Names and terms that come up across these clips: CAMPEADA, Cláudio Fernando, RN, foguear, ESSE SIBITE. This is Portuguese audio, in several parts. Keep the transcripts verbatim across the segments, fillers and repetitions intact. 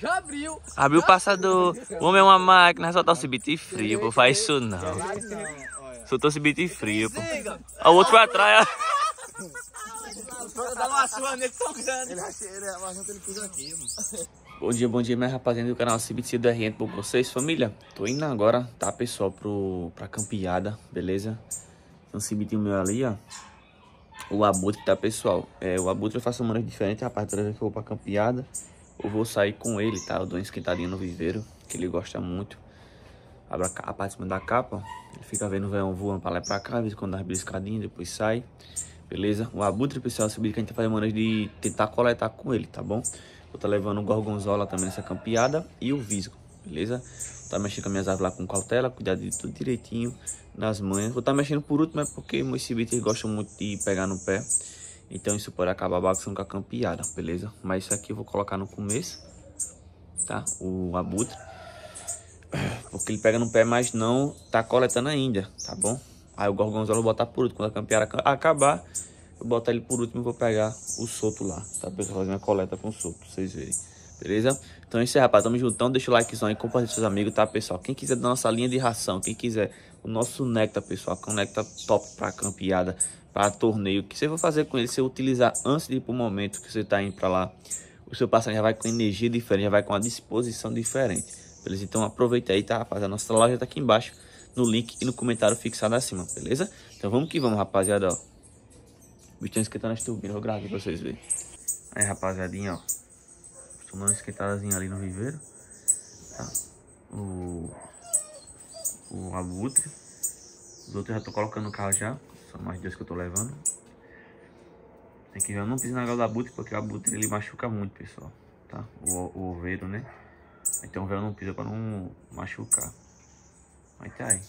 Já abriu. Abriu o passador. O homem é uma máquina, soltar o Sibite frio, pô. Faz isso não. Soltou o Sibite frio, pô. O outro pra trás. Bom dia, bom dia, minha rapaziada do canal Sibite do R N, por vocês, família. Tô indo agora, tá, pessoal, pro, pra Campeada, beleza? Então, Sibite meu ali, ó. O abutre, tá, pessoal? É, o abutre eu faço uma maneira diferente, rapaz. Toda vez que eu vou pra Campeada, eu vou sair com ele, tá? Eu dou uma esquentadinha no viveiro, que ele gosta muito. Abra a parte de cima da capa, ele fica vendo o veião voando pra lá e pra cá, às vezes quando dá uma beliscadinha, depois sai. Beleza? O abutre, pessoal, Sibite que a gente tá fazendo maneira de tentar coletar com ele, tá bom? Vou tá levando o gorgonzola também nessa Campeada e o visgo, beleza? Tá mexendo com as minhas árvores lá com cautela, cuidar de tudo direitinho nas manhas. Vou estar tá mexendo por último, é porque meus Sibites gostam muito de pegar no pé. Então isso pode acabar bagunçando com a Campeada, beleza? Mas isso aqui eu vou colocar no começo, tá? O abutre. Porque ele pega no pé, mas não tá coletando ainda, tá bom? Aí o gorgonzola eu vou botar por último. Quando a Campeada acabar, eu vou botar ele por último e vou pegar o solto lá, tá? Pra fazer uma coleta com o solto, pra vocês verem. Beleza? Então é isso aí, rapaz. Tamo juntão. Deixa o likezão aí, compartilha com seus amigos, tá, pessoal? Quem quiser da nossa linha de ração, quem quiser o nosso néctar, pessoal, que é um néctar top pra Campeada, pra torneio, o que você vai fazer com ele? Você utilizar antes de ir pro momento que você tá indo pra lá. O seu passarinho já vai com energia diferente, já vai com uma disposição diferente. Beleza? Então aproveita aí, tá, rapaz? A nossa loja tá aqui embaixo, no link e no comentário fixado acima, beleza? Então vamos que vamos, rapaziada, ó. O bicho tá esquentando as turbinas, eu gravei pra vocês verem. Aí, rapaziadinha, ó. Tomou uma esquentadazinha ali no viveiro, tá? O, o abutre. Os outros eu já tô colocando no carro já. São mais dois que eu tô levando. Tem que ver, eu não piso na galera do abutre, porque o abutre ele machuca muito, pessoal, tá? O, o oveiro, né? Então o véu não pisa pra não machucar. Mas tá aí.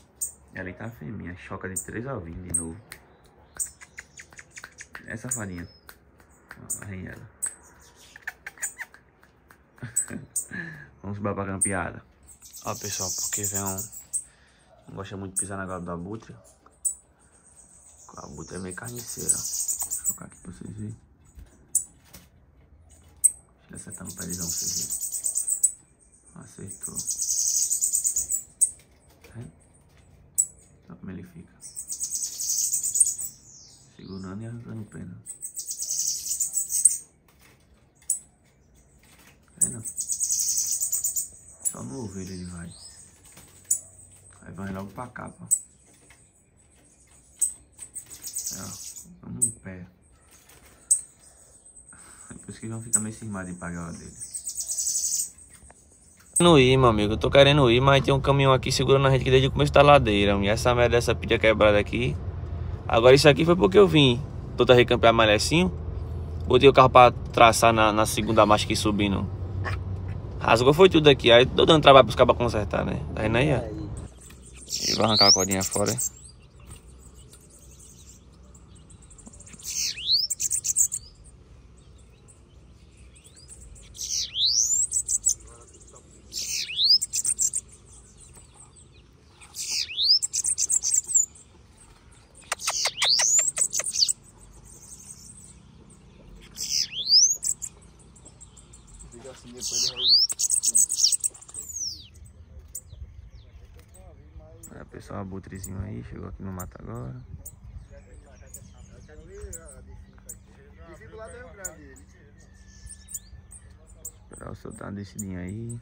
E ali tá a fêmea. Choca de três ovinhos de novo. Essa farinha. Arranha ela. Vamos para a Campeada. Ó, pessoal, porque vem um... Não gosta muito de pisar na galera do abutre. O abutre é meio carniceiro, ó. Vou colocar aqui para vocês verem. Deixa eu acertar no pezão pra vocês verem. Acertou. Tá vendo? Olha como ele fica. Segurando e arrancando pena. Só no ovelho ele vai. Aí vai logo pra cá, pô. É, ó. Vamos no pé. É por isso que eles vão ficar meio cismados em pagar a hora dele. Eu tô querendo ir, meu amigo. Eu tô querendo ir, mas tem um caminhão aqui segurando a gente que desde o começo da ladeira. E essa merda dessa pilha quebrada aqui. Agora isso aqui foi porque eu vim. Tô tá recampeando malhecinho. Botei o carro pra traçar na, na segunda marcha que subindo. Rasgou foi tudo aqui, aí tô dando trabalho pros cabos pra consertar, né? Tá indo aí, ó. E vai arrancar a cordinha fora. É, pessoal, abutrezinho aí, chegou aqui no mato agora. Esperar o soldado decidinho aí.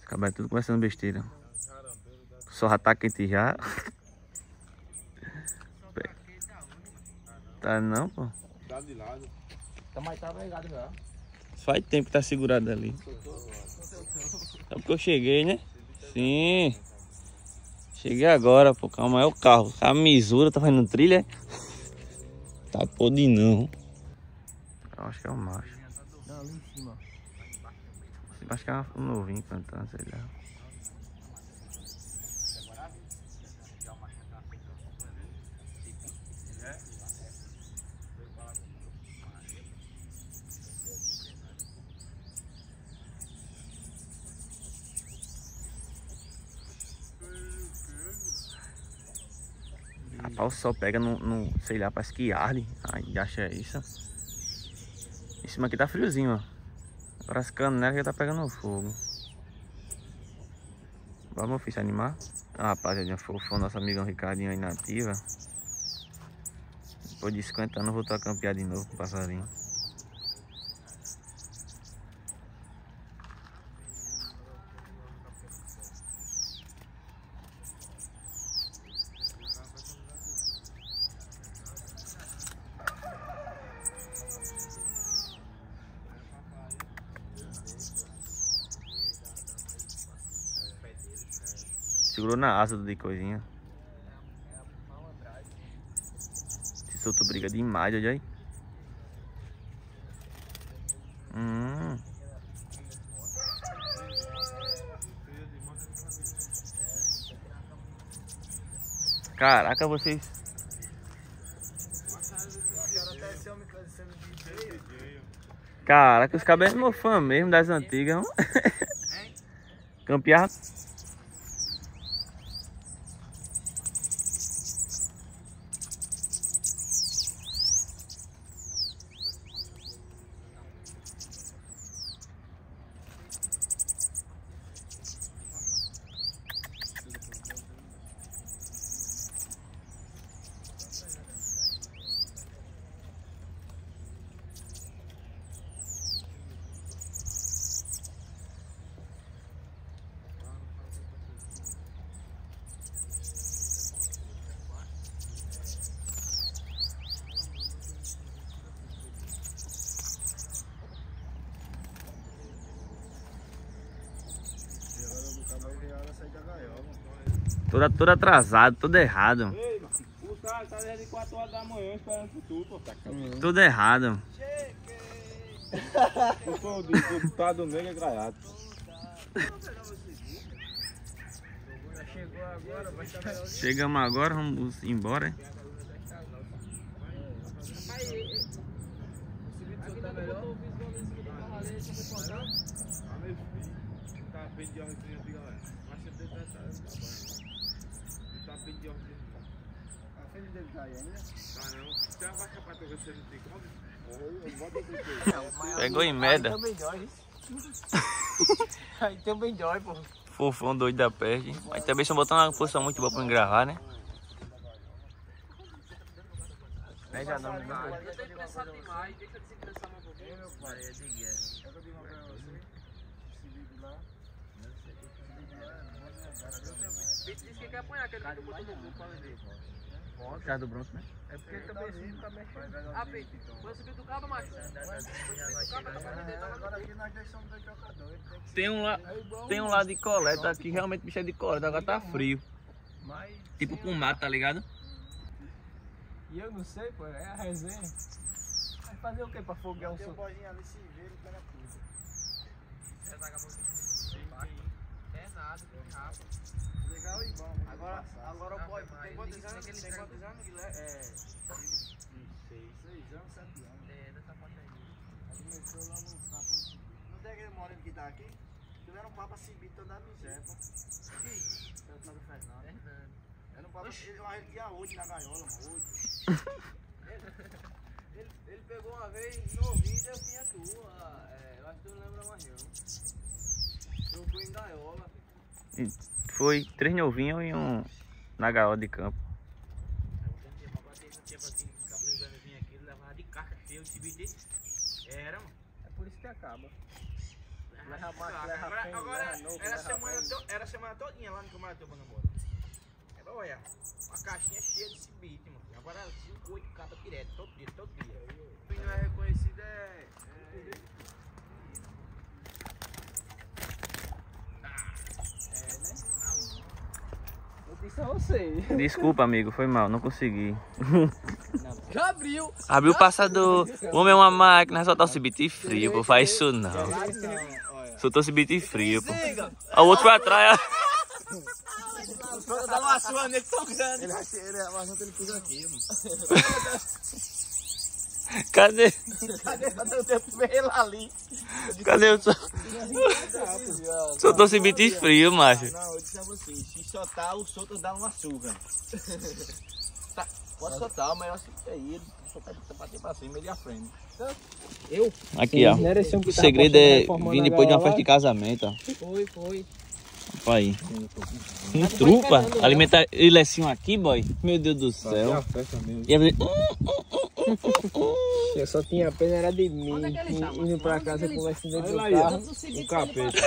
Os cabais tudo conversando besteira. O sol já tá quente já. Tá não, pô. Tá de lado. Mas tá pegado já. Faz tempo que tá segurado ali. É porque eu cheguei, né? Sim. Cheguei agora, pô. Calma, é o carro. A misura tá fazendo trilha. Tá podre não. Eu acho que é o macho. Não, ali em cima. Acho que é um novinho cantando, sei lá. O sol pega no, no, sei lá, parece que arde. Ai, acha isso. Em cima aqui tá friozinho, ó. Agora as canelas já tá pegando fogo. Bora, meu filho, se animar. Ah, rapaziada, fofão, nosso amigão Ricardinho aí na ativa. Depois de cinquenta anos voltou a campear de novo com o passarinho. Segurou na asa de coisinha. Esse solto briga demais, olha aí. Hum. Caraca, vocês. Caraca, os cabelos são meu fã mesmo das antigas. Campear. Toda, toda atrasado, todo errado. Ei, o cara tá desde quatro horas da manhã esperando por tu, pô. Tá hum. Tudo errado. Eu sou o deputado Negra Graiato. Chegamos agora, vamos embora, hein? Pegou em merda. Aí também dói, pô. Fofão doido da peste. Mas também estão botando uma posição muito boa pra engravar, né? Aí já não, não. Eu tô impressado demais, deixa eu desimpressar mais um pouquinho. Meu pai, é de guerra. Eu vou demorar pra você. Se liga lá. Diz que quer apanhar, que ele tá botando o gol pra vender. Por causa do bronze, né? É porque ele também subiu, também chegou. Ah, Pedro, foi subir do cabo, macho. Foi subir do cabo, tá pra vender. Agora aqui nós dois somos dois jogadores. Tem um lá de coleta, que realmente o bicho é de coleta, agora tá frio. Tipo com mato, tá ligado? E eu não sei, pô, é a resenha. Vai fazer o que pra foguear o sol? Tem um bojinho ali, se vê, ele pega tudo. É nada, é rápido. Legal e bom. Agora, agora o boy, tem quantos anos? Tem quantos anos, Guilherme? É, seis anos, sete anos. É, dessa parte aí. Ele começou lá no Capão. Não tem aquele moreno que tá aqui? Tiveram um papo a Sibite toda a miséria. Sim. Foi o Cláudio Fernando. É verdade. Era um papo a Sibite, mas ele tinha oito na gaiola, oito. Ele pegou uma vez no ouvido, eu tinha tua. Eu acho que tu não lembra mais não. Eu fui em gaiola. Foi três novinhos e um na gaiola de campo. Era, é por isso que acaba. Leva macho, leva pão, leva novo. Era a semana todinha lá no camarada tomando bola. Agora olha, uma caixinha cheia de Sibite, mano. Agora cinco, oito cabas direto, todo dia, todo dia. O que não é reconhecido é... Desculpa, amigo, foi mal, não consegui. Já abriu! Abriu o passador. O homem é uma máquina, soltar o Sibite frio, pô. Faz isso não. Soltou o Sibite frio, pô. O outro vai atrás. Dá uma surra nele tão grande. Ele acha que ele pôs aqui, mano. Cadê? Cadê? Cadê o tempo vermelho ali? Cadê o. Soltou o Sibite frio, macho. Não, eu disse a vocês. Se soltar, o solto dá uma surra. Pode soltar, mas eu acho que é ele. só para bater para cima, ele aprende. Então, eu, aqui, ó. O segredo é vir depois de uma festa de casamento, ó. Foi, foi. Olha aí. Um trupa. Alimentar ele assim aqui, boy. Meu Deus do céu. E abrir. Eu só tinha pena era de mim, indo pra casa conversando dentro do carro, o capeta.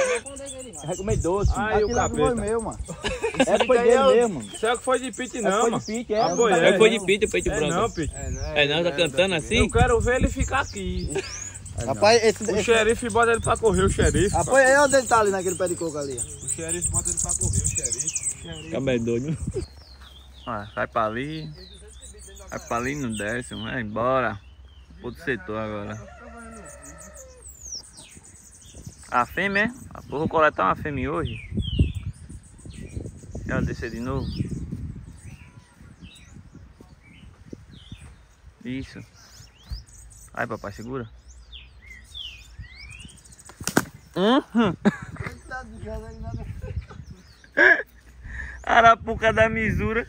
Vai comer doce. Aí o capeta. Foi meu, mano. É foi dele mesmo. Será que foi de pit não, mano? Foi de pit, é. Foi de pit, peito branco. É não, pit. É não, tá cantando assim? Eu quero ver ele ficar aqui. Rapaz, esse, o esse... xerife bota ele pra correr, o xerife. Rapaz, é onde ele tá ali, naquele pé de coco ali. O xerife bota ele pra correr, o xerife. Cabelo doido. Ah, sai pra ali. Vai pra ali no décimo, vai embora. Outro setor agora. A fêmea, é? Eu vou coletar uma fêmea hoje. Ela descer de novo. Isso. Aí, papai, segura. Uhum. Arapuca da misura.